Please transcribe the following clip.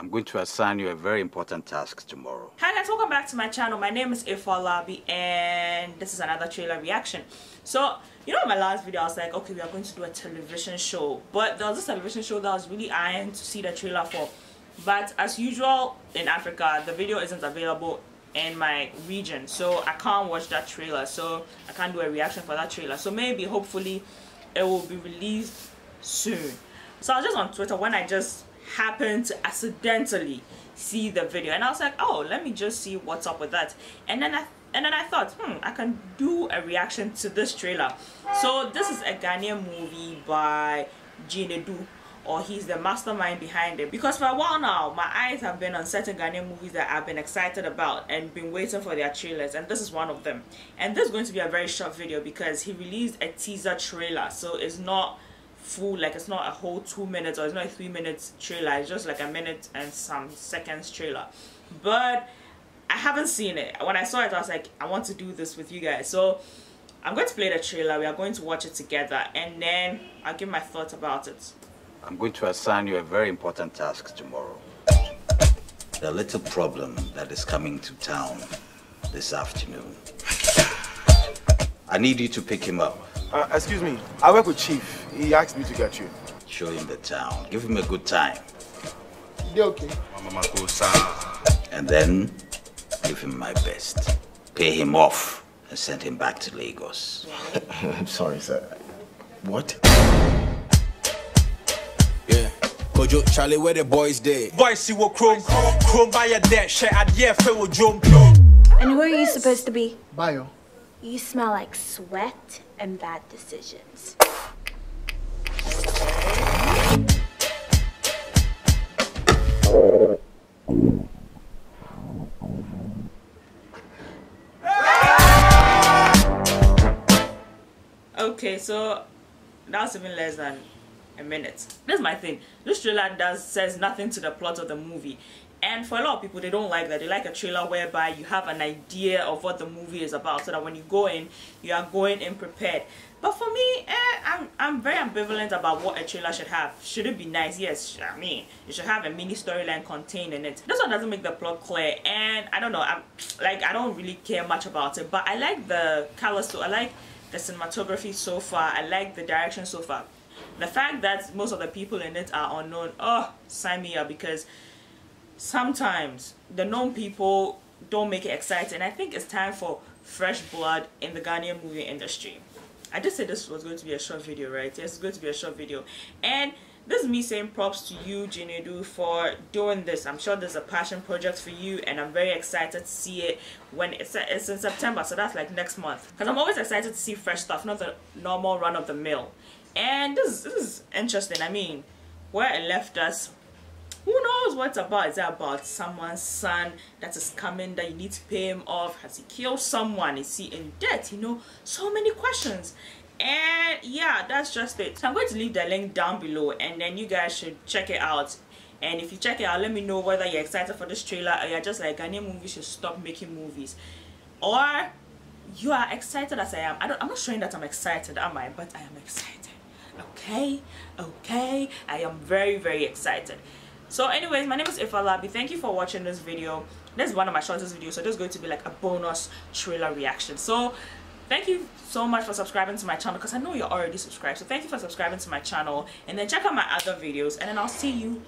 I'm going to assign you a very important task tomorrow. Hi guys, welcome back to my channel. My name is Aphua Larbi and this is another trailer reaction. So, you know, in my last video I was like, okay, we are going to do a television show. But there was this television show that I was really eyeing to see the trailer for. But as usual, in Africa, the video isn't available in my region. So I can't watch that trailer. So I can't do a reaction for that trailer. So maybe, hopefully, it will be released soon. So I was just on Twitter when I just happened to accidentally see the video and I was like, oh, let me just see what's up with that. And then I thought, I can do a reaction to this trailer. So this is a Ghanaian movie by Gene Adu, or he's the mastermind behind it, because for a while now my eyes have been on certain Ghanaian movies that I've been excited about and been waiting for their trailers, and this is one of them. And this is going to be a very short video because he released a teaser trailer, so it's not full, like it's not a whole 2 minutes or it's not a 3 minute trailer, it's just like a minute and some seconds trailer. But I haven't seen it. When I saw it I was like, I want to do this with you guys. So I'm going to play the trailer, we are going to watch it together, and then I'll give my thoughts about it. I'm going to assign you a very important task tomorrow. The little problem that is coming to town this afternoon, I need you to pick him up. Excuse me, I work with Chief. He asked me to get you. Show him the town. Give him a good time. You're okay. And then give him my best. Pay him off and send him back to Lagos. I'm sorry, sir. What? Yeah. Kojo Charlie, where the boys there? Boys, see what chrome. Chrome by your dead shit. I'd yeah, fail jump. And where are you supposed to be? Bio. You smell like sweat and bad decisions. Okay, so that's even less than a minute. That's my thing. This trailer says nothing to the plot of the movie. And for a lot of people, they don't like that. They like a trailer whereby you have an idea of what the movie is about, so that when you go in, you are going in prepared. But for me, I'm very ambivalent about what a trailer should have. Should it be nice? Yes, I mean, it should have a mini storyline contained in it. This one doesn't make the plot clear, and I don't know. I don't really care much about it. But I like the colors, so I like the cinematography so far. I like the direction so far. The fact that most of the people in it are unknown, oh, sign me up, because sometimes the known people don't make it exciting. And I think it's time for fresh blood in the Ghanaian movie industry. I just said this was going to be a short video, right? Yes, it's going to be a short video. And this is me saying props to you, Gene Adu, for doing this. I'm sure there's a passion project for you, and I'm very excited to see it when it's in September, so that's like next month. Because I'm always excited to see fresh stuff, not the normal run-of-the-mill. And this is interesting. I mean, where it left us, who knows what's about? Is it about someone's son that is coming that you need to pay him off? Has he killed someone? Is he in debt? You know, so many questions. And yeah, that's just it. So I'm going to leave the link down below and then you guys should check it out. And if you check it out, let me know whether you're excited for this trailer or you're just like, Ghanaian movies should stop making movies. Or you are excited as I am. I'm not showing that I'm excited, am I? But I am excited. Okay? Okay? I am very, very excited. So anyways, my name is Aphua Larbi. Thank you for watching this video. This is one of my shortest videos, so this is going to be like a bonus trailer reaction. So thank you so much for subscribing to my channel, because I know you're already subscribed. So thank you for subscribing to my channel, and then check out my other videos, and then I'll see you